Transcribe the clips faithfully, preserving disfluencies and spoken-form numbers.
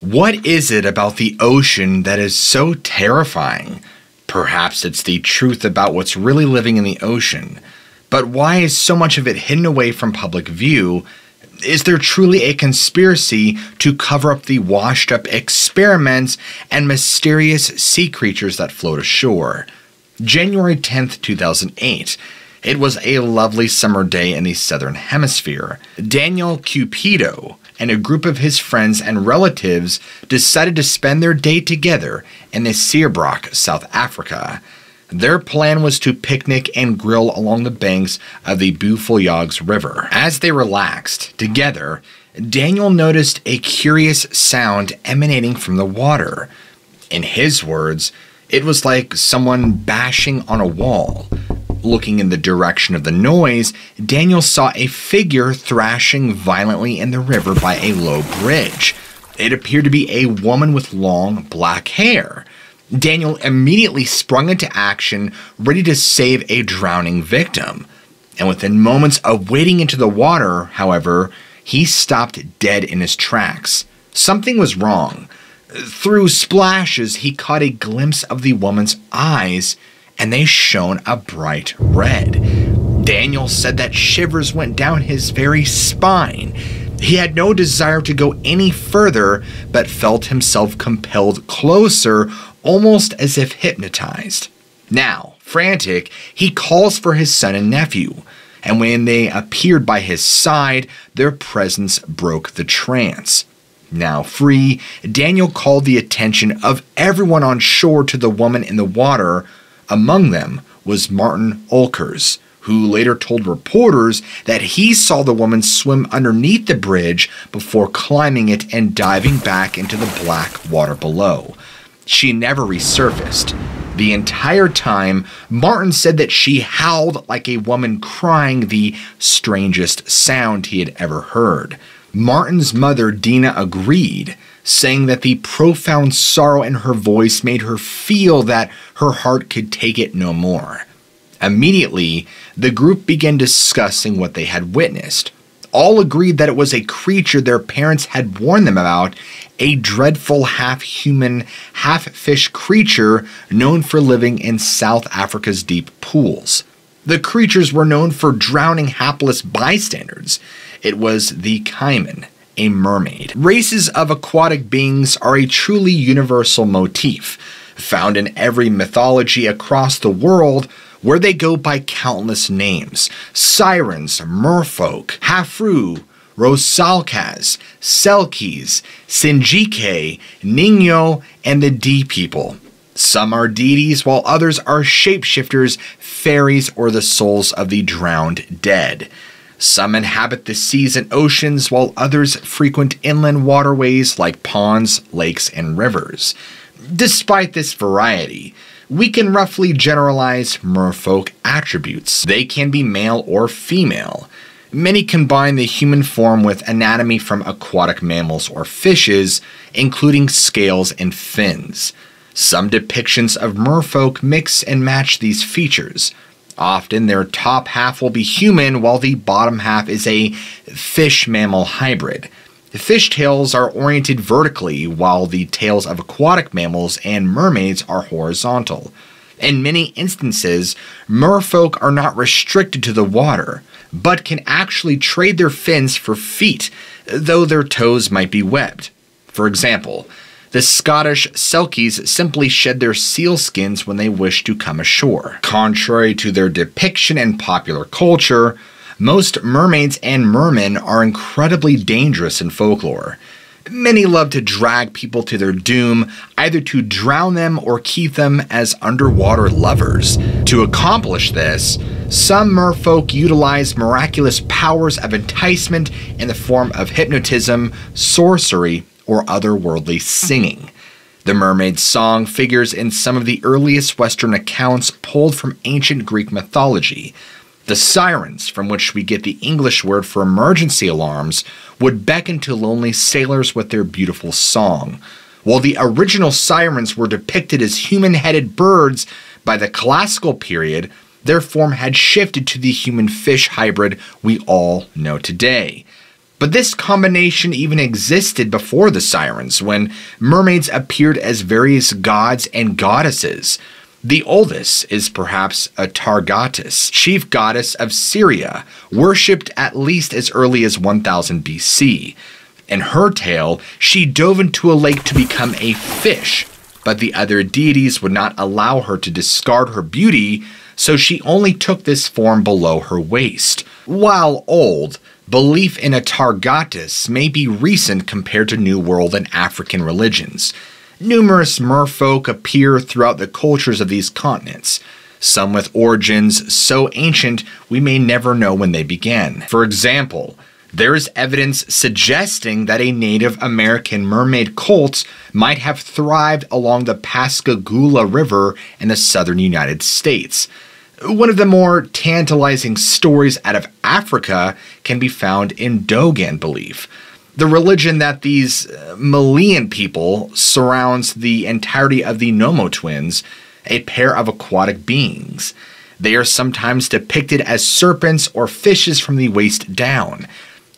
What is it about the ocean that is so terrifying? Perhaps it's the truth about what's really living in the ocean. But why is so much of it hidden away from public view? Is there truly a conspiracy to cover up the washed-up experiments and mysterious sea creatures that float ashore? January tenth, two thousand eight. It was a lovely summer day in the southern hemisphere. Daniel Cupido and a group of his friends and relatives decided to spend their day together in the Serebrock, South Africa. Their plan was to picnic and grill along the banks of the Bufoyogs River. As they relaxed together, Daniel noticed a curious sound emanating from the water. In his words, it was like someone bashing on a wall. Looking in the direction of the noise, Daniel saw a figure thrashing violently in the river by a low bridge. It appeared to be a woman with long black hair. Daniel immediately sprung into action, ready to save a drowning victim. And within moments of wading into the water, however, he stopped dead in his tracks. Something was wrong. Through splashes, he caught a glimpse of the woman's eyes, and they shone a bright red. Daniel said that shivers went down his very spine. He had no desire to go any further, but felt himself compelled closer, almost as if hypnotized. Now, frantic, he calls for his son and nephew, and when they appeared by his side, their presence broke the trance. Now free, Daniel called the attention of everyone on shore to the woman in the water. Among them was Martin Olkers, who later told reporters that he saw the woman swim underneath the bridge before climbing it and diving back into the black water below. She never resurfaced. The entire time, Martin said that she howled like a woman crying the strangest sound he had ever heard. Martin's mother, Dina, agreed, saying that the profound sorrow in her voice made her feel that her heart could take it no more. Immediately, the group began discussing what they had witnessed. All agreed that it was a creature their parents had warned them about, a dreadful half-human, half-fish creature known for living in South Africa's deep pools. The creatures were known for drowning hapless bystanders. It was the caiman, a mermaid. Races of aquatic beings are a truly universal motif, found in every mythology across the world, where they go by countless names: sirens, merfolk, hafru, rosalkas, selkies, sinjike, nino, and the Dee people. Some are deities, while others are shapeshifters, fairies, or the souls of the drowned dead. Some inhabit the seas and oceans, while others frequent inland waterways like ponds, lakes, and rivers. Despite this variety, we can roughly generalize merfolk attributes. They can be male or female. Many combine the human form with anatomy from aquatic mammals or fishes, including scales and fins. Some depictions of merfolk mix and match these features. Often their top half will be human, while the bottom half is a fish-mammal hybrid. Fishtails are oriented vertically, while the tails of aquatic mammals and mermaids are horizontal. In many instances, merfolk are not restricted to the water, but can actually trade their fins for feet, though their toes might be webbed. For example, the Scottish selkies simply shed their seal skins when they wish to come ashore. Contrary to their depiction in popular culture, most mermaids and mermen are incredibly dangerous in folklore. Many love to drag people to their doom, either to drown them or keep them as underwater lovers. To accomplish this, some merfolk utilize miraculous powers of enticement in the form of hypnotism, sorcery, or otherworldly singing. The mermaid's song figures in some of the earliest Western accounts pulled from ancient Greek mythology. The sirens, from which we get the English word for emergency alarms, would beckon to lonely sailors with their beautiful song. While the original sirens were depicted as human-headed birds, by the classical period, their form had shifted to the human-fish hybrid we all know today. But this combination even existed before the Sirens, when mermaids appeared as various gods and goddesses. The oldest is perhaps Atargatis, chief goddess of Syria, worshipped at least as early as one thousand B C. In her tale, she dove into a lake to become a fish, but the other deities would not allow her to discard her beauty, so she only took this form below her waist. While old, belief in Atargatis may be recent compared to New World and African religions. Numerous merfolk appear throughout the cultures of these continents, some with origins so ancient we may never know when they began. For example, there is evidence suggesting that a Native American mermaid cult might have thrived along the Pascagoula River in the southern United States. One of the more tantalizing stories out of Africa can be found in Dogon belief, the religion that these Malian people surrounds the entirety of the Nommo twins, a pair of aquatic beings. They are sometimes depicted as serpents or fishes from the waist down,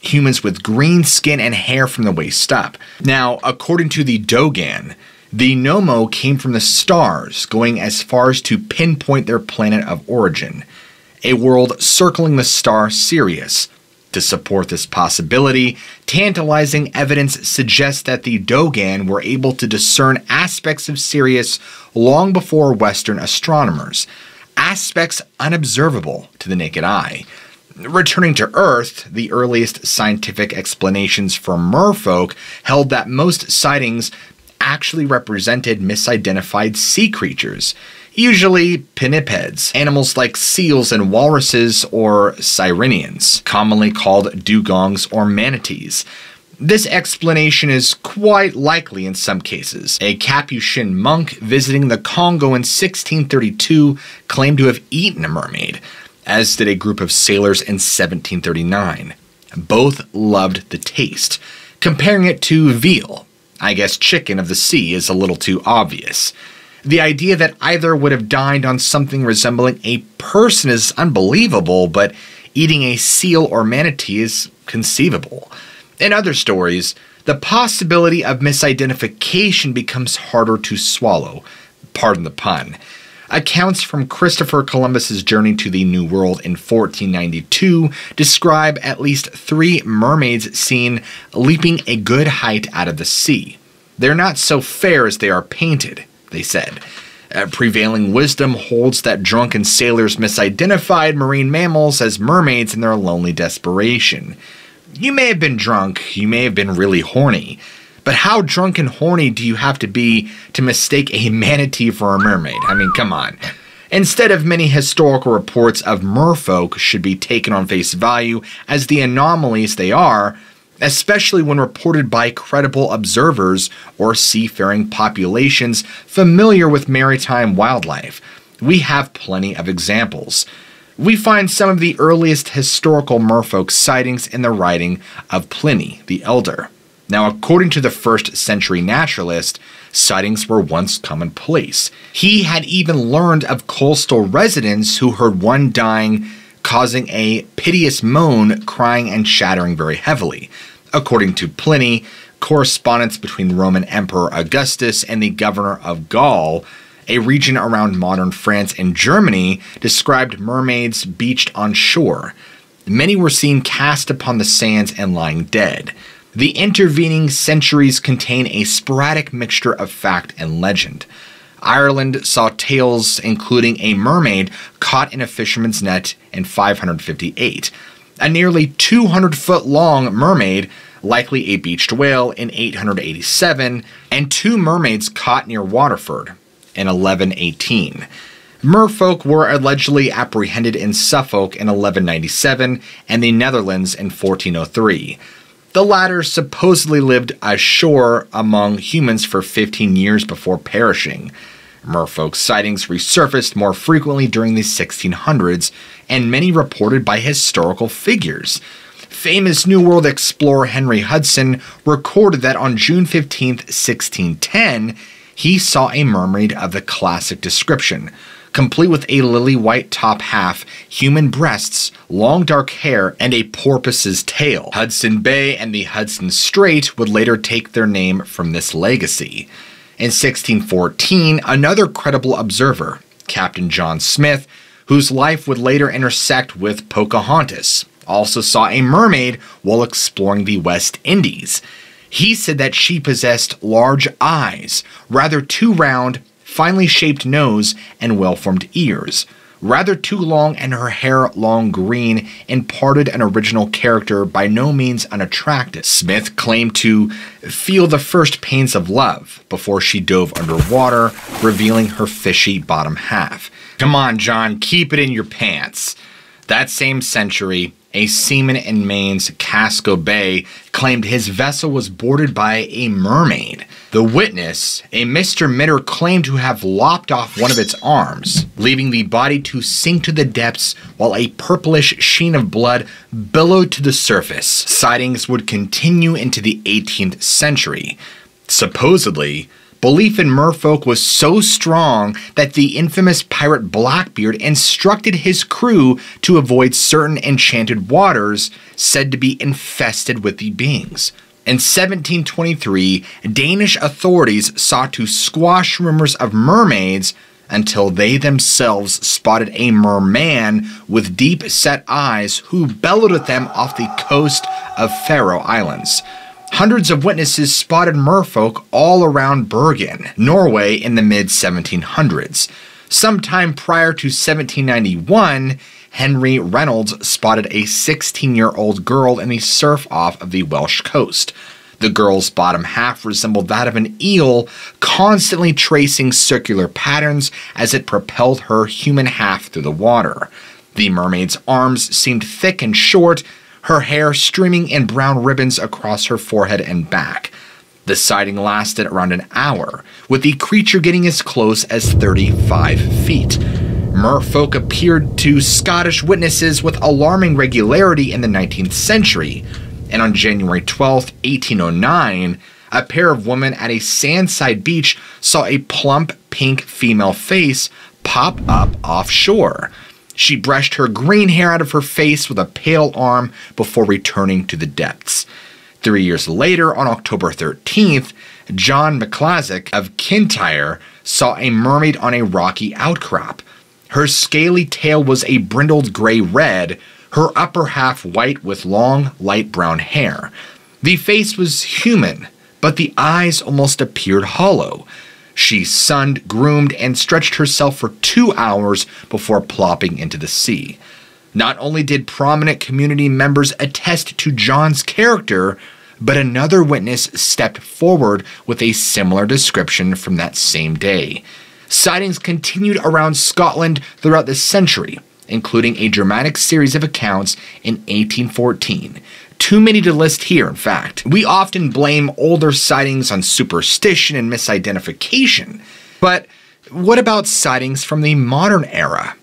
humans with green skin and hair from the waist up. Now, according to the Dogon, the Nommo came from the stars, going as far as to pinpoint their planet of origin, a world circling the star Sirius. To support this possibility, tantalizing evidence suggests that the Dogon were able to discern aspects of Sirius long before Western astronomers, aspects unobservable to the naked eye. Returning to Earth, the earliest scientific explanations for merfolk held that most sightings actually represented misidentified sea creatures, usually pinnipeds, animals like seals and walruses or sirenians, commonly called dugongs or manatees. This explanation is quite likely in some cases. A Capuchin monk visiting the Congo in sixteen thirty-two claimed to have eaten a mermaid, as did a group of sailors in seventeen thirty-nine. Both loved the taste, comparing it to veal. I guess chicken of the sea is a little too obvious. The idea that either would have dined on something resembling a person is unbelievable, but eating a seal or manatee is conceivable. In other stories, the possibility of misidentification becomes harder to swallow. Pardon the pun. Accounts from Christopher Columbus's journey to the New World in fourteen ninety-two describe at least three mermaids seen leaping a good height out of the sea. They're not so fair as they are painted, they said. Uh, prevailing wisdom holds that drunken sailors misidentified marine mammals as mermaids in their lonely desperation. You may have been drunk, you may have been really horny, but how drunk and horny do you have to be to mistake a manatee for a mermaid? I mean, come on. Instead, of many historical reports of merfolk should be taken on face value as the anomalies they are, especially when reported by credible observers or seafaring populations familiar with maritime wildlife. We have plenty of examples. We find some of the earliest historical merfolk sightings in the writing of Pliny the Elder. Now, according to the first century naturalist, sightings were once commonplace. He had even learned of coastal residents who heard one dying, causing a piteous moan, crying and shattering very heavily. According to Pliny, correspondence between Roman Emperor Augustus and the governor of Gaul, a region around modern France and Germany, described mermaids beached on shore. Many were seen cast upon the sands and lying dead. The intervening centuries contain a sporadic mixture of fact and legend. Ireland saw tales including a mermaid caught in a fisherman's net in five hundred fifty-eight, a nearly two hundred foot long mermaid, likely a beached whale, in eight hundred eighty-seven, and two mermaids caught near Waterford in eleven eighteen. Merfolk were allegedly apprehended in Suffolk in eleven ninety-seven and the Netherlands in fourteen oh three. The latter supposedly lived ashore among humans for fifteen years before perishing. Merfolk sightings resurfaced more frequently during the sixteen hundreds, and many reported by historical figures. Famous New World explorer Henry Hudson recorded that on June fifteenth, sixteen ten, he saw a mermaid of the classic description, complete with a lily-white top half, human breasts, long dark hair, and a porpoise's tail. Hudson Bay and the Hudson Strait would later take their name from this legacy. In sixteen fourteen, another credible observer, Captain John Smith, whose life would later intersect with Pocahontas, also saw a mermaid while exploring the West Indies. He said that she possessed large eyes, rather too round, finely shaped nose, and well-formed ears, rather too long, and her hair long green, imparted an original character by no means unattractive. Smith claimed to feel the first pains of love before she dove underwater, revealing her fishy bottom half. Come on, John, keep it in your pants. That same century, a seaman in Maine's Casco Bay claimed his vessel was boarded by a mermaid. The witness, a Mister Mitter, claimed to have lopped off one of its arms, leaving the body to sink to the depths while a purplish sheen of blood billowed to the surface. Sightings would continue into the eighteenth century. Supposedly, belief in merfolk was so strong that the infamous pirate Blackbeard instructed his crew to avoid certain enchanted waters said to be infested with the beings. In seventeen twenty-three, Danish authorities sought to squash rumors of mermaids until they themselves spotted a merman with deep-set eyes who bellowed at them off the coast of Faroe Islands. Hundreds of witnesses spotted merfolk all around Bergen, Norway, in the mid seventeen hundreds. Sometime prior to seventeen ninety-one, Henry Reynolds spotted a sixteen-year-old girl in the surf off of the Welsh coast. The girl's bottom half resembled that of an eel, constantly tracing circular patterns as it propelled her human half through the water. The mermaid's arms seemed thick and short, her hair streaming in brown ribbons across her forehead and back. The sighting lasted around an hour, with the creature getting as close as thirty-five feet. Merfolk appeared to Scottish witnesses with alarming regularity in the nineteenth century, and on January twelfth, eighteen oh nine, a pair of women at a sandside beach saw a plump pink female face pop up offshore. She brushed her green hair out of her face with a pale arm before returning to the depths. Three years later, on October thirteenth, John McClassic of Kintyre saw a mermaid on a rocky outcrop. Her scaly tail was a brindled gray-red, her upper half white with long, light brown hair. The face was human, but the eyes almost appeared hollow. She sunned, groomed, and stretched herself for two hours before plopping into the sea. Not only did prominent community members attest to John's character, but another witness stepped forward with a similar description from that same day. Sightings continued around Scotland throughout the century, including a dramatic series of accounts in eighteen fourteen. Too many to list here, in fact. We often blame older sightings on superstition and misidentification, but what about sightings from the modern era?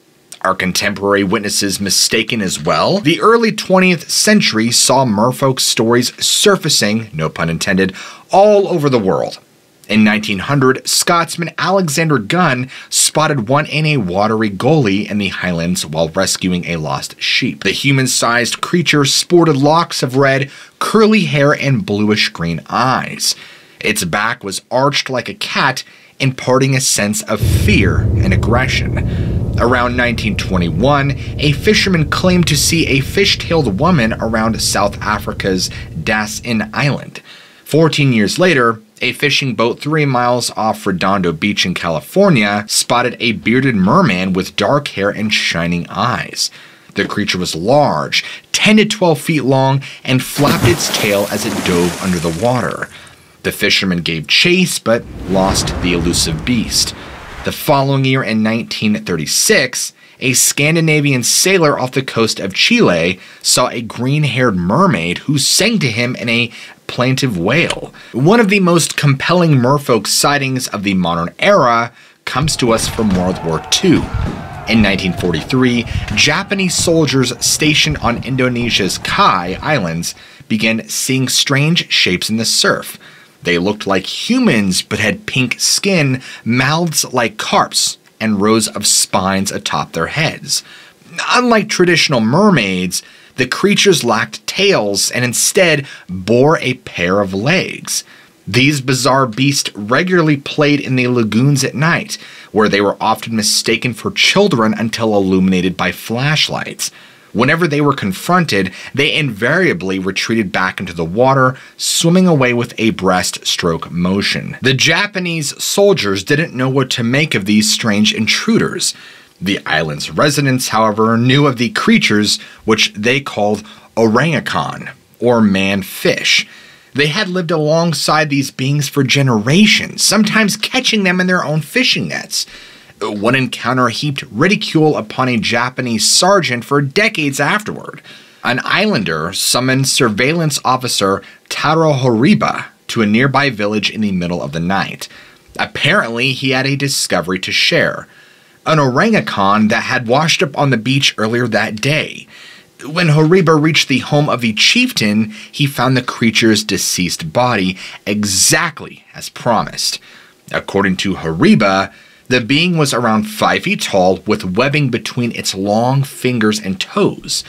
Are contemporary witnesses mistaken as well? The early twentieth century saw merfolk stories surfacing, no pun intended, all over the world. In nineteen hundred, Scotsman Alexander Gunn spotted one in a watery gully in the highlands while rescuing a lost sheep. The human-sized creature sported locks of red, curly hair, and bluish-green eyes. Its back was arched like a cat, imparting a sense of fear and aggression. Around nineteen twenty-one, a fisherman claimed to see a fish-tailed woman around South Africa's Dassin Island. Fourteen years later, a fishing boat three miles off Redondo Beach in California spotted a bearded merman with dark hair and shining eyes. The creature was large, ten to twelve feet long, and flapped its tail as it dove under the water. The fisherman gave chase but lost the elusive beast. The following year, in nineteen thirty-six, a Scandinavian sailor off the coast of Chile saw a green-haired mermaid who sang to him in a plaintive wail. One of the most compelling merfolk sightings of the modern era comes to us from World War Two. In nineteen forty-three, Japanese soldiers stationed on Indonesia's Kai Islands began seeing strange shapes in the surf. They looked like humans but had pink skin, mouths like carps, and rows of spines atop their heads. Unlike traditional mermaids, the creatures lacked tails and instead bore a pair of legs. These bizarre beasts regularly played in the lagoons at night, where they were often mistaken for children until illuminated by flashlights. Whenever they were confronted, they invariably retreated back into the water, swimming away with a breaststroke motion. The Japanese soldiers didn't know what to make of these strange intruders. The island's residents, however, knew of the creatures which they called orangutan, or man-fish. They had lived alongside these beings for generations, sometimes catching them in their own fishing nets. One encounter heaped ridicule upon a Japanese sergeant for decades afterward. An islander summoned surveillance officer Taro Horiba to a nearby village in the middle of the night. Apparently, he had a discovery to share: an orangutan that had washed up on the beach earlier that day. When Horiba reached the home of the chieftain, he found the creature's deceased body exactly as promised. According to Horiba, the being was around five feet tall, with webbing between its long fingers and toes.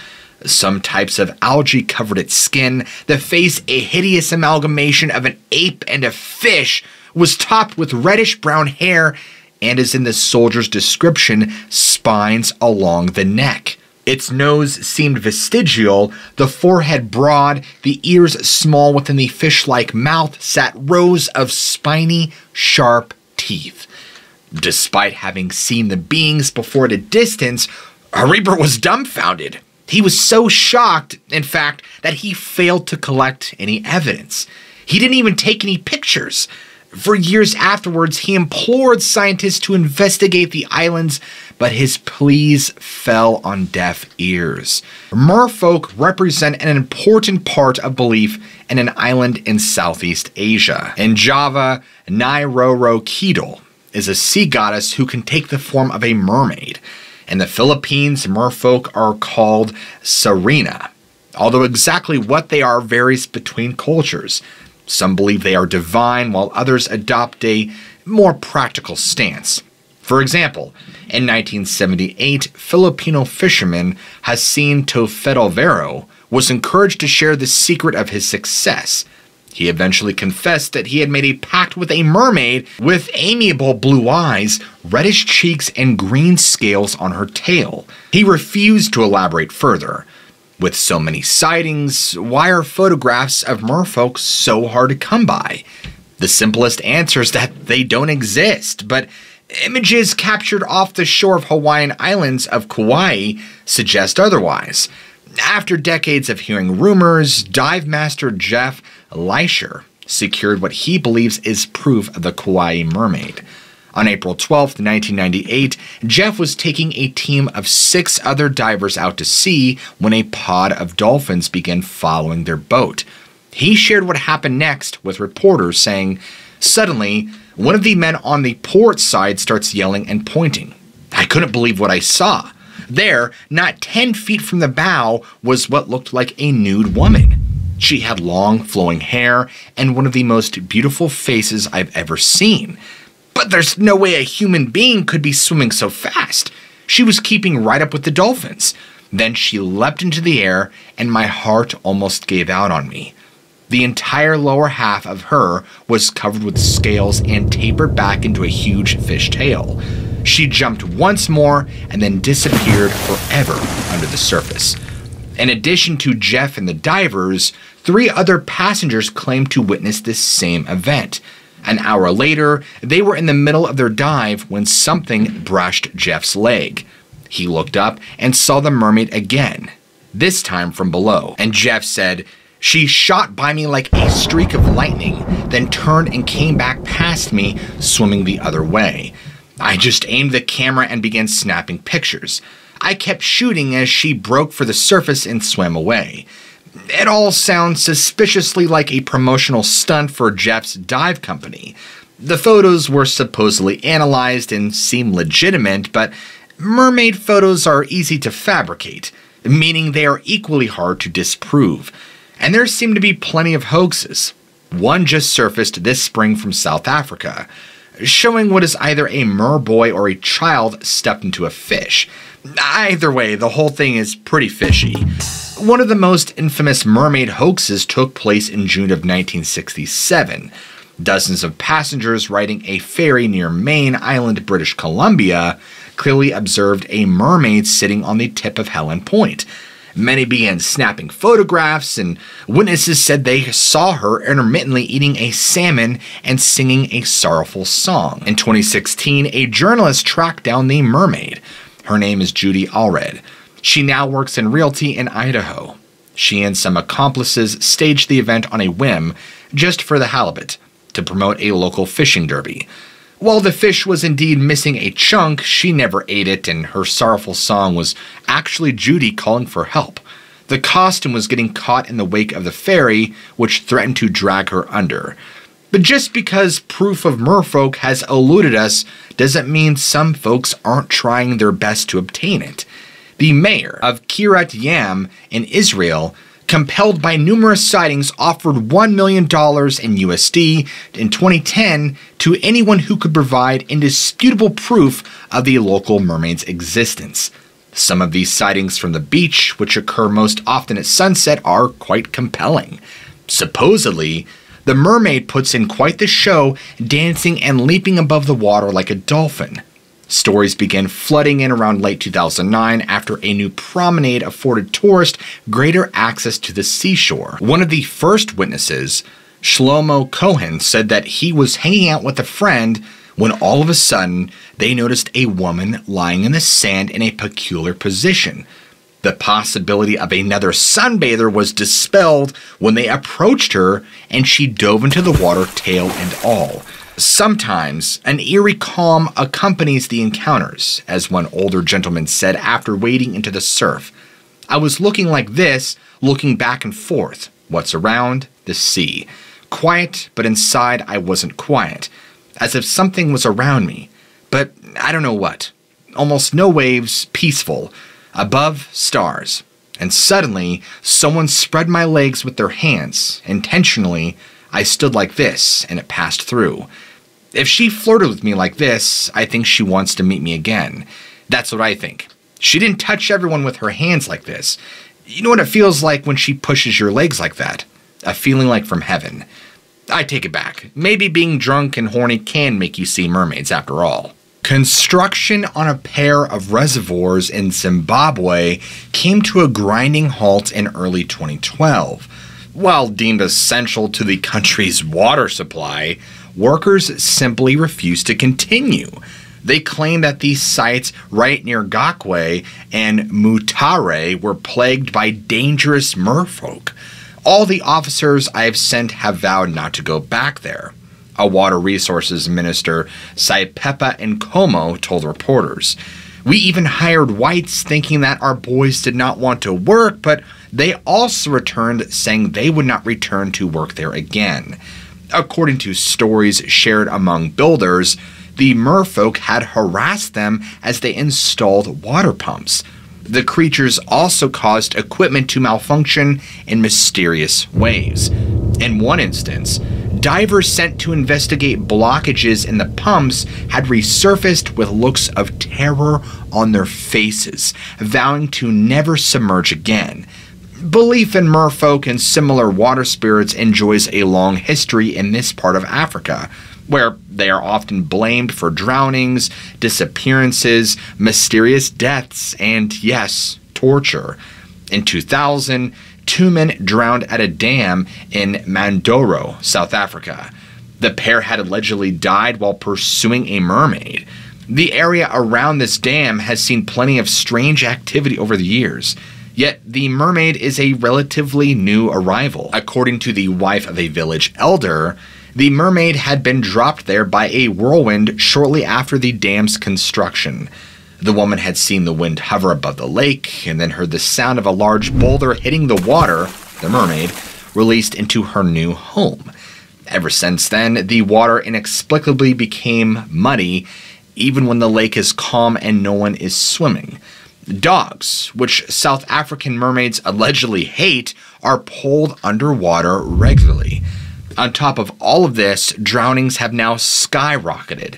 Some types of algae covered its skin. The face, a hideous amalgamation of an ape and a fish, was topped with reddish-brown hair and, as in the soldier's description, spines along the neck. Its nose seemed vestigial, the forehead broad, the ears small. Within the fish-like mouth sat rows of spiny, sharp teeth. Despite having seen the beings before at a distance, Horiba was dumbfounded. He was so shocked, in fact, that he failed to collect any evidence. He didn't even take any pictures. For years afterwards, he implored scientists to investigate the islands, but his pleas fell on deaf ears. Merfolk represent an important part of belief in an island in Southeast Asia. In Java, Nairorokidal is a sea goddess who can take the form of a mermaid. In the Philippines, merfolk are called Sirena, although exactly what they are varies between cultures. Some believe they are divine, while others adopt a more practical stance. For example, in nineteen seventy-eight, Filipino fisherman Jacinto Tofetalvero was encouraged to share the secret of his success. He eventually confessed that he had made a pact with a mermaid with amiable blue eyes, reddish cheeks, and green scales on her tail. He refused to elaborate further. With so many sightings, why are photographs of merfolk so hard to come by? The simplest answer is that they don't exist, but images captured off the shore of Hawaiian islands of Kauai suggest otherwise. After decades of hearing rumors, dive master Jeff Leischer secured what he believes is proof of the Kauai mermaid. On April twelfth, nineteen ninety-eight, Jeff was taking a team of six other divers out to sea when a pod of dolphins began following their boat. He shared what happened next with reporters, saying, "Suddenly, one of the men on the port side starts yelling and pointing. I couldn't believe what I saw. There, not ten feet from the bow, was what looked like a nude woman. She had long, flowing hair and one of the most beautiful faces I've ever seen. But there's no way a human being could be swimming so fast. She was keeping right up with the dolphins. Then she leapt into the air, and my heart almost gave out on me. The entire lower half of her was covered with scales and tapered back into a huge fish tail. She jumped once more and then disappeared forever under the surface." In addition to Jeff and the divers, three other passengers claimed to witness this same event. An hour later, they were in the middle of their dive when something brushed Jeff's leg. He looked up and saw the mermaid again, this time from below. And Jeff said, "She shot by me like a streak of lightning, then turned and came back past me, swimming the other way. I just aimed the camera and began snapping pictures. I kept shooting as she broke for the surface and swam away." It all sounds suspiciously like a promotional stunt for Jeff's dive company. The photos were supposedly analyzed and seem legitimate, but mermaid photos are easy to fabricate, meaning they are equally hard to disprove. And there seem to be plenty of hoaxes. One just surfaced this spring from South Africa. showing what is either a merboy or a child stuffed into a fish. Either way, the whole thing is pretty fishy. One of the most infamous mermaid hoaxes took place in June of nineteen sixty-seven. Dozens of passengers riding a ferry near Main Island, British Columbia, clearly observed a mermaid sitting on the tip of Helen Point. Many began snapping photographs, and witnesses said they saw her intermittently eating a salmon and singing a sorrowful song. In twenty sixteen, a journalist tracked down the mermaid. Her name is Judy Allred. She now works in realty in Idaho. She and some accomplices staged the event on a whim just for the halibut, to promote a local fishing derby. While the fish was indeed missing a chunk, she never ate it, and her sorrowful song was actually Judy calling for help. The costume was getting caught in the wake of the ferry, which threatened to drag her under. But just because proof of merfolk has eluded us doesn't mean some folks aren't trying their best to obtain it. The mayor of Kiryat Yam in Israel, compelled by numerous sightings, offered one million dollars in U S D in twenty ten to anyone who could provide indisputable proof of the local mermaid's existence. Some of these sightings from the beach, which occur most often at sunset, are quite compelling. Supposedly, the mermaid puts in quite the show, dancing and leaping above the water like a dolphin. Stories began flooding in around late two thousand nine after a new promenade afforded tourists greater access to the seashore. One of the first witnesses, Shlomo Cohen, said that he was hanging out with a friend when all of a sudden they noticed a woman lying in the sand in a peculiar position. The possibility of another sunbather was dispelled when they approached her and she dove into the water tail and all. Sometimes, an eerie calm accompanies the encounters, as one older gentleman said after wading into the surf. I was looking like this, looking back and forth. What's around? The sea. Quiet, but inside I wasn't quiet. As if something was around me. But I don't know what. Almost no waves, peaceful. Above, stars. And suddenly, someone spread my legs with their hands. Intentionally, I stood like this, and it passed through. If she flirted with me like this, I think she wants to meet me again. That's what I think. She didn't touch everyone with her hands like this. You know what it feels like when she pushes your legs like that? A feeling like from heaven. I take it back. Maybe being drunk and horny can make you see mermaids after all. Construction on a pair of reservoirs in Zimbabwe came to a grinding halt in early twenty twelve. While deemed essential to the country's water supply, workers simply refused to continue. They claimed that these sites right near Gakwe and Mutare were plagued by dangerous merfolk. All the officers I have sent have vowed not to go back there, a water resources minister, Saipepa Nkomo, told reporters. We even hired whites thinking that our boys did not want to work, but they also returned saying they would not return to work there again. According to stories shared among builders, the merfolk had harassed them as they installed water pumps. The creatures also caused equipment to malfunction in mysterious ways. In one instance, divers sent to investigate blockages in the pumps had resurfaced with looks of terror on their faces, vowing to never submerge again. Belief in merfolk and similar water spirits enjoys a long history in this part of Africa, where they are often blamed for drownings, disappearances, mysterious deaths, and, yes, torture. In two thousand, two men drowned at a dam in Mindoro, South Africa. The pair had allegedly died while pursuing a mermaid. The area around this dam has seen plenty of strange activity over the years. Yet, the mermaid is a relatively new arrival. According to the wife of a village elder, the mermaid had been dropped there by a whirlwind shortly after the dam's construction. The woman had seen the wind hover above the lake and then heard the sound of a large boulder hitting the water, the mermaid, released into her new home. Ever since then, the water inexplicably became muddy, even when the lake is calm and no one is swimming. Dogs, which South African mermaids allegedly hate, are pulled underwater regularly. On top of all of this, drownings have now skyrocketed.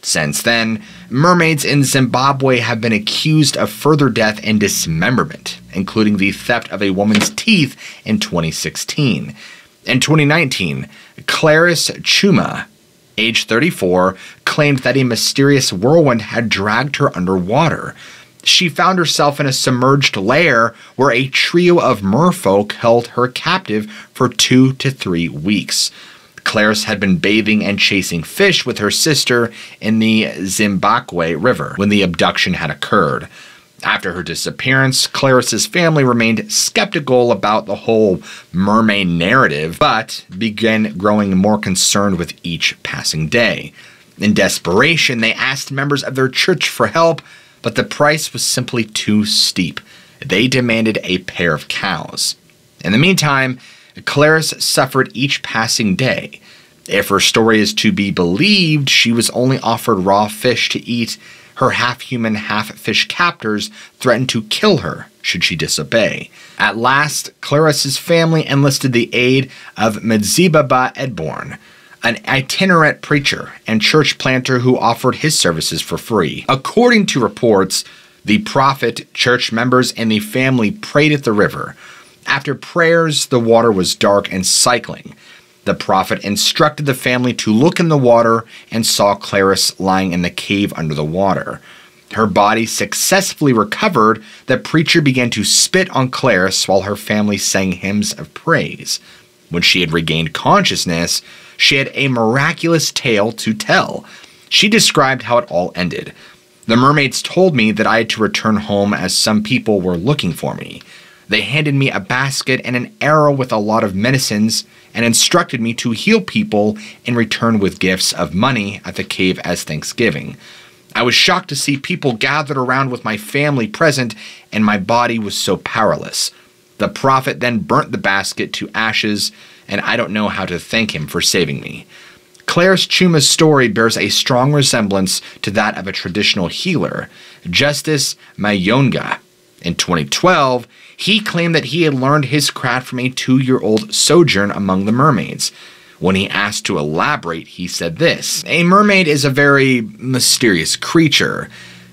Since then, mermaids in Zimbabwe have been accused of further death and dismemberment, including the theft of a woman's teeth in twenty sixteen. In twenty nineteen, Clarice Chuma, age thirty-four, claimed that a mysterious whirlwind had dragged her underwater. She found herself in a submerged lair where a trio of merfolk held her captive for two to three weeks. Clarice had been bathing and chasing fish with her sister in the Zimbabwe River when the abduction had occurred. After her disappearance, Clarice's family remained skeptical about the whole mermaid narrative, but began growing more concerned with each passing day. In desperation, they asked members of their church for help, but the price was simply too steep. They demanded a pair of cows. In the meantime, Clarice suffered each passing day. If her story is to be believed, she was only offered raw fish to eat. Her half-human, half-fish captors threatened to kill her should she disobey. At last, Clarice's family enlisted the aid of Madzibaba Edborn, an itinerant preacher and church planter who offered his services for free. According to reports, the prophet, church members, and the family prayed at the river. After prayers, the water was dark and cycling. The prophet instructed the family to look in the water and saw Clarice lying in the cave under the water. Her body successfully recovered. The preacher began to spit on Clarice while her family sang hymns of praise. When she had regained consciousness, she had a miraculous tale to tell. She described how it all ended. The mermaids told me that I had to return home as some people were looking for me. They handed me a basket and an arrow with a lot of medicines and instructed me to heal people in return with gifts of money at the cave as Thanksgiving. I was shocked to see people gathered around with my family present, and my body was so powerless. The prophet then burnt the basket to ashes, and I don't know how to thank him for saving me. Clarice Chuma's story bears a strong resemblance to that of a traditional healer, Justice Mayonga. In twenty twelve, he claimed that he had learned his craft from a two-year-old sojourn among the mermaids. When he asked to elaborate, he said this: "A mermaid is a very mysterious creature.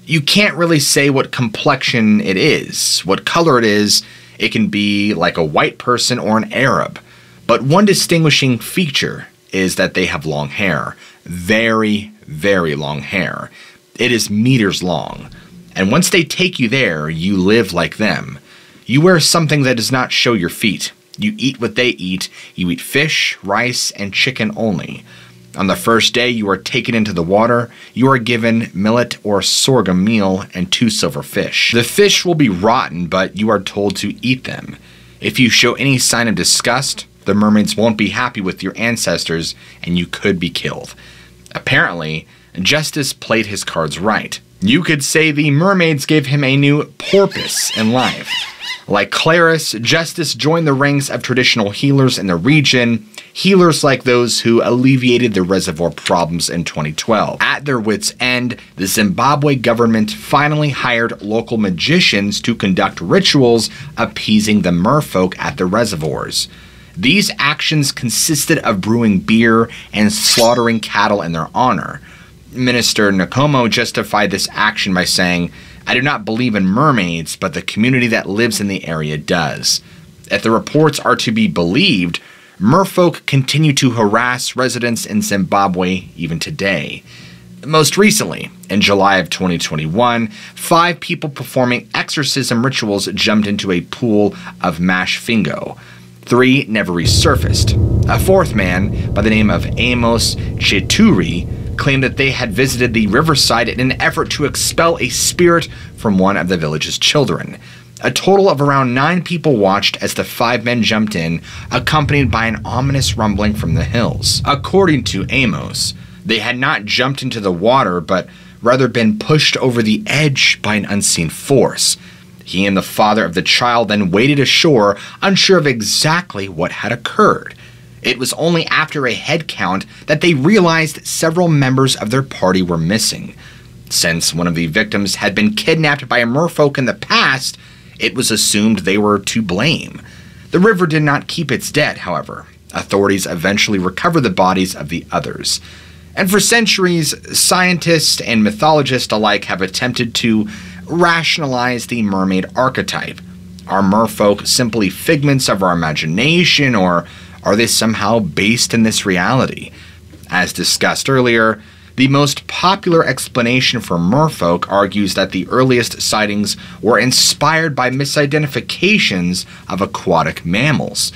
You can't really say what complexion it is, what color it is. It can be like a white person or an Arab. But one distinguishing feature is that they have long hair. Very, very long hair. It is meters long. And once they take you there, you live like them. You wear something that does not show your feet. You eat what they eat. You eat fish, rice, and chicken only. On the first day you are taken into the water, you are given millet or sorghum meal and two silver fish. The fish will be rotten, but you are told to eat them. If you show any sign of disgust, the mermaids won't be happy with your ancestors, and you could be killed." Apparently, Justice played his cards right. You could say the mermaids gave him a new purpose in life. Like Clarice, Justice joined the ranks of traditional healers in the region, healers like those who alleviated the reservoir problems in twenty twelve. At their wits' end, the Zimbabwe government finally hired local magicians to conduct rituals appeasing the merfolk at the reservoirs. These actions consisted of brewing beer and slaughtering cattle in their honor. Minister Nokomo justified this action by saying, "I do not believe in mermaids, but the community that lives in the area does." If the reports are to be believed, merfolk continue to harass residents in Zimbabwe even today. Most recently, in July of twenty twenty-one, five people performing exorcism rituals jumped into a pool of Mashfingo. Three never resurfaced. A fourth man, by the name of Amos Chituri, claimed that they had visited the riverside in an effort to expel a spirit from one of the village's children. A total of around nine people watched as the five men jumped in, accompanied by an ominous rumbling from the hills. According to Amos, they had not jumped into the water, but rather been pushed over the edge by an unseen force. He and the father of the child then waded ashore, unsure of exactly what had occurred. It was only after a head count that they realized several members of their party were missing. Since one of the victims had been kidnapped by a merfolk in the past, it was assumed they were to blame. The river did not keep its dead, however, Authorities eventually recover the bodies of the others. And for centuries, scientists and mythologists alike have attempted to rationalize the mermaid archetype. Are merfolk simply figments of our imagination, or are they somehow based in this reality? As discussed earlier, the most popular explanation for merfolk argues that the earliest sightings were inspired by misidentifications of aquatic mammals.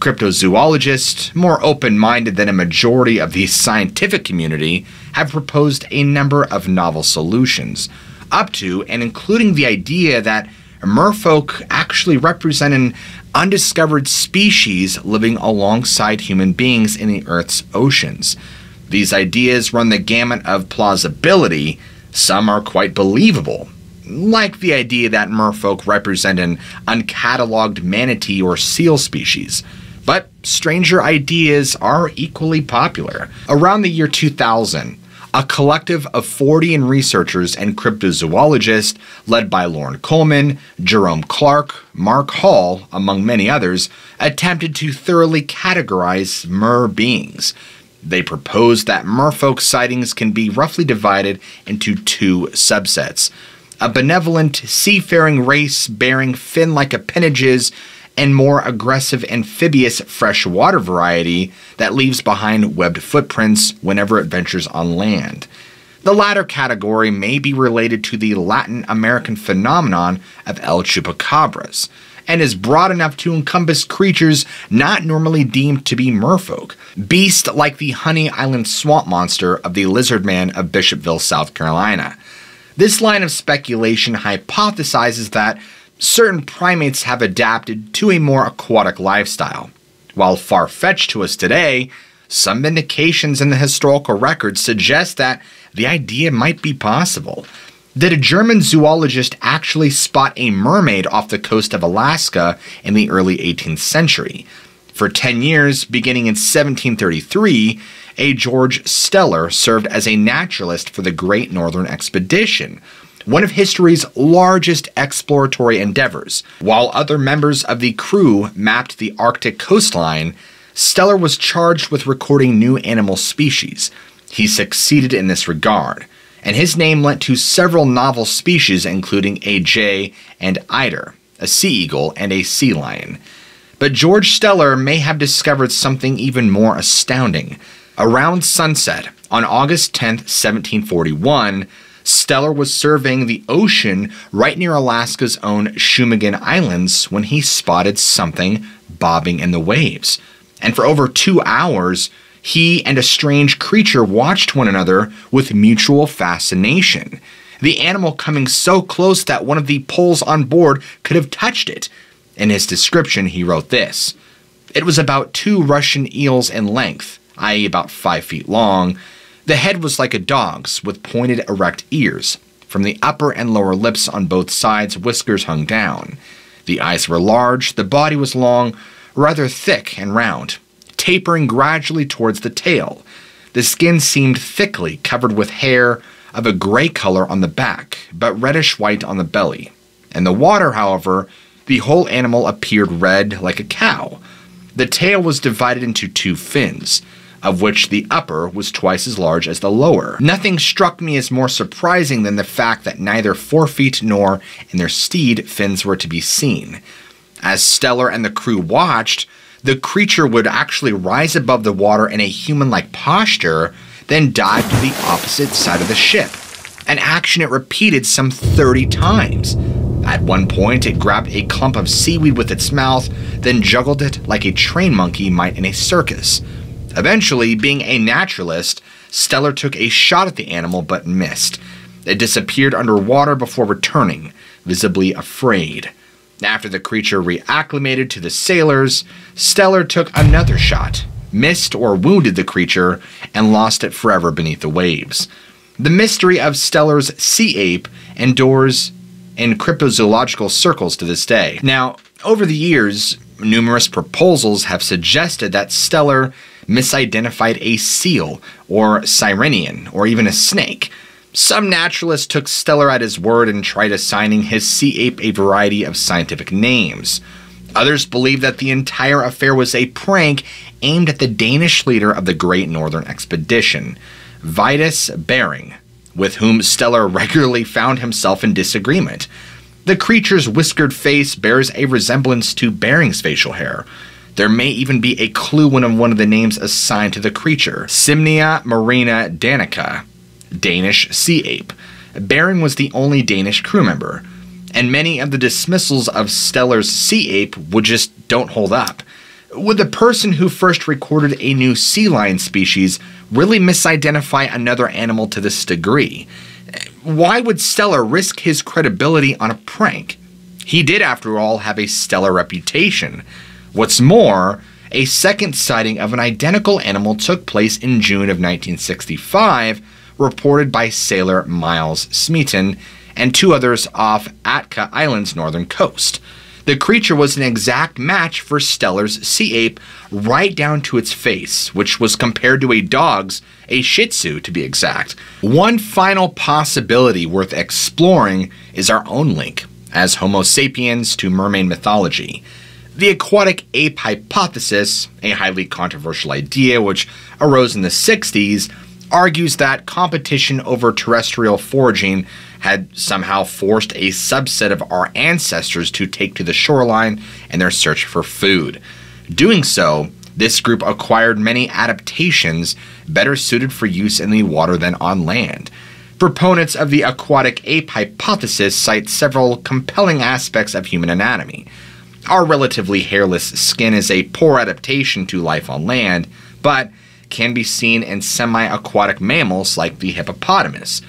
Cryptozoologists, more open-minded than a majority of the scientific community, have proposed a number of novel solutions, up to and including the idea that merfolk actually represent an undiscovered species living alongside human beings in the Earth's oceans. These ideas run the gamut of plausibility. Some are quite believable, like the idea that merfolk represent an uncatalogued manatee or seal species. But stranger ideas are equally popular. Around the year two thousand, a collective of Fortean researchers and cryptozoologists, led by Lauren Coleman, Jerome Clark, Mark Hall, among many others, attempted to thoroughly categorize mer beings. They proposed that merfolk sightings can be roughly divided into two subsets: a benevolent, seafaring race bearing fin-like appendages, and more aggressive amphibious freshwater variety that leaves behind webbed footprints whenever it ventures on land. The latter category may be related to the Latin American phenomenon of El Chupacabras, and is broad enough to encompass creatures not normally deemed to be merfolk, beasts like the Honey Island swamp monster of the lizard man of Bishopville, South Carolina. This line of speculation hypothesizes that certain primates have adapted to a more aquatic lifestyle. While far-fetched to us today, some indications in the historical record suggest that the idea might be possible. Did a German zoologist actually spot a mermaid off the coast of Alaska in the early eighteenth century? For ten years, beginning in seventeen thirty-three, a George Steller served as a naturalist for the Great Northern Expedition, one of history's largest exploratory endeavors. While other members of the crew mapped the Arctic coastline, Steller was charged with recording new animal species. He succeeded in this regard, and his name lent to several novel species, including a jay and eider, a sea eagle, and a sea lion. But George Steller may have discovered something even more astounding. Around sunset, on August tenth, seventeen forty-one, Steller was surveying the ocean right near Alaska's own Shumagin Islands when he spotted something bobbing in the waves. And for over two hours, he and a strange creature watched one another with mutual fascination, the animal coming so close that one of the poles on board could have touched it. In his description, he wrote this: "It was about two Russian eels in length, that is about five feet long. The head was like a dog's, with pointed erect ears. From the upper and lower lips on both sides, whiskers hung down. The eyes were large, the body was long, rather thick and round, tapering gradually towards the tail. The skin seemed thickly covered with hair of a gray color on the back, but reddish-white on the belly. In the water, however, the whole animal appeared red like a cow. The tail was divided into two fins, of which the upper was twice as large as the lower. Nothing struck me as more surprising than the fact that neither forefeet nor in their steed fins were to be seen. As Steller and the crew watched, the creature would actually rise above the water in a human-like posture, then dive to the opposite side of the ship, an action it repeated some thirty times. At one point, it grabbed a clump of seaweed with its mouth, then juggled it like a trained monkey might in a circus. Eventually, being a naturalist, Steller took a shot at the animal but missed. It disappeared underwater before returning, visibly afraid. After the creature reacclimated to the sailors, Steller took another shot, missed or wounded the creature, and lost it forever beneath the waves." The mystery of Steller's sea ape endures in cryptozoological circles to this day. Now, over the years, numerous proposals have suggested that Steller misidentified a seal, or sirenian, or even a snake. Some naturalists took Steller at his word and tried assigning his sea ape a variety of scientific names. Others believe that the entire affair was a prank aimed at the Danish leader of the Great Northern Expedition, Vitus Bering, with whom Steller regularly found himself in disagreement. The creature's whiskered face bears a resemblance to Bering's facial hair. There may even be a clue in one of the names assigned to the creature, Simnia marina danica, Danish sea ape. Bering was the only Danish crew member, and many of the dismissals of Steller's sea ape would just don't hold up. Would the person who first recorded a new sea lion species really misidentify another animal to this degree? Why would Steller risk his credibility on a prank? He did, after all, have a Steller reputation. What's more, a second sighting of an identical animal took place in June of nineteen sixty-five, reported by sailor Miles Smeaton and two others off Atka Island's northern coast. The creature was an exact match for Steller's sea ape, right down to its face, which was compared to a dog's, a Shih Tzu to be exact. One final possibility worth exploring is our own link, as Homo sapiens, to mermaid mythology. The aquatic ape hypothesis, a highly controversial idea which arose in the sixties, argues that competition over terrestrial foraging had somehow forced a subset of our ancestors to take to the shoreline in their search for food. Doing so, this group acquired many adaptations better suited for use in the water than on land. Proponents of the aquatic ape hypothesis cite several compelling aspects of human anatomy. Our relatively hairless skin is a poor adaptation to life on land, but can be seen in semi-aquatic mammals like the hippopotamus.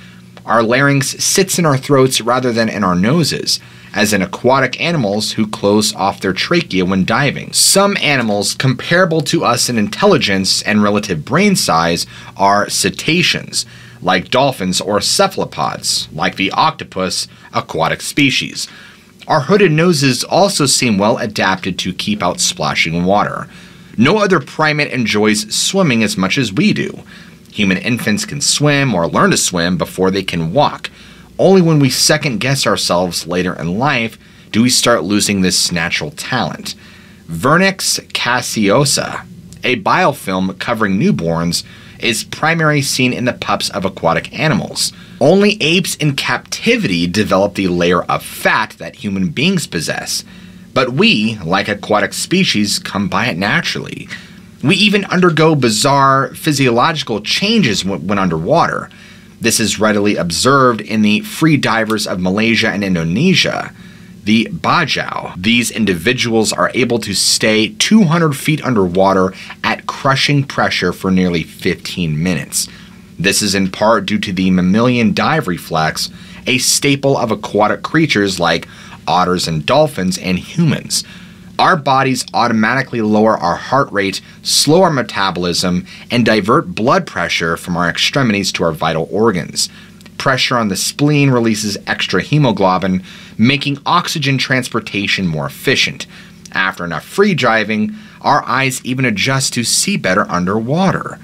Our larynx sits in our throats rather than in our noses, as in aquatic animals who close off their trachea when diving. Some animals comparable to us in intelligence and relative brain size are cetaceans, like dolphins, or cephalopods, like the octopus, aquatic species. Our hooded noses also seem well adapted to keep out splashing water. No other primate enjoys swimming as much as we do. Human infants can swim or learn to swim before they can walk. Only when we second-guess ourselves later in life do we start losing this natural talent. Vernix cassiosa, a biofilm covering newborns, is primarily seen in the pups of aquatic animals. Only apes in captivity develop the layer of fat that human beings possess, but we, like aquatic species, come by it naturally. We even undergo bizarre physiological changes when underwater. This is readily observed in the free divers of Malaysia and Indonesia, the Bajau. These individuals are able to stay two hundred feet underwater at crushing pressure for nearly fifteen minutes. This is in part due to the mammalian dive reflex, a staple of aquatic creatures like otters and dolphins and humans. Our bodies automatically lower our heart rate, slow our metabolism, and divert blood pressure from our extremities to our vital organs. Pressure on the spleen releases extra hemoglobin, making oxygen transportation more efficient. After enough free diving, our eyes even adjust to see better underwater.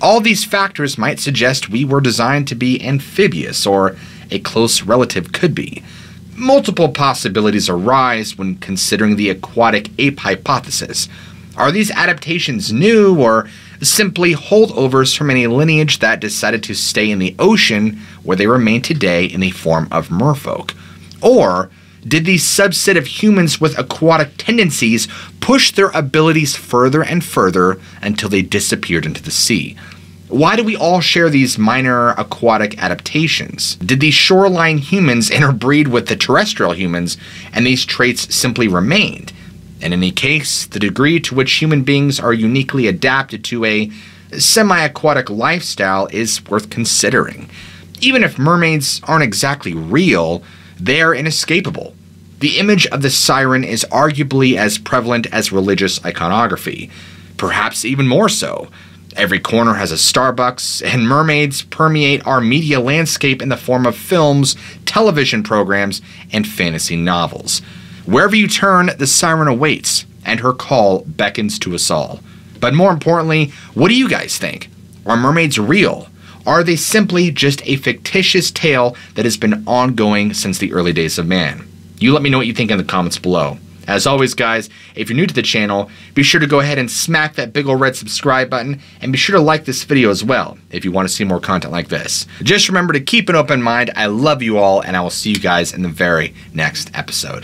All these factors might suggest we were designed to be amphibious, or a close relative could be. Multiple possibilities arise when considering the aquatic ape hypothesis. Are these adaptations new, or simply holdovers from any lineage that decided to stay in the ocean where they remain today in the form of merfolk? Or did these subset of humans with aquatic tendencies push their abilities further and further until they disappeared into the sea? Why do we all share these minor aquatic adaptations? Did these shoreline humans interbreed with the terrestrial humans, and these traits simply remained? In any case, the degree to which human beings are uniquely adapted to a semi-aquatic lifestyle is worth considering. Even if mermaids aren't exactly real, they are inescapable. The image of the siren is arguably as prevalent as religious iconography, perhaps even more so. Every corner has a Starbucks, and mermaids permeate our media landscape in the form of films, television programs, and fantasy novels. Wherever you turn, the siren awaits, and her call beckons to us all. But more importantly, what do you guys think? Are mermaids real? Are they simply just a fictitious tale that has been ongoing since the early days of man? You let me know what you think in the comments below. As always, guys, if you're new to the channel, be sure to go ahead and smack that big ol' red subscribe button, and be sure to like this video as well if you want to see more content like this. Just remember to keep an open mind. I love you all, and I will see you guys in the very next episode.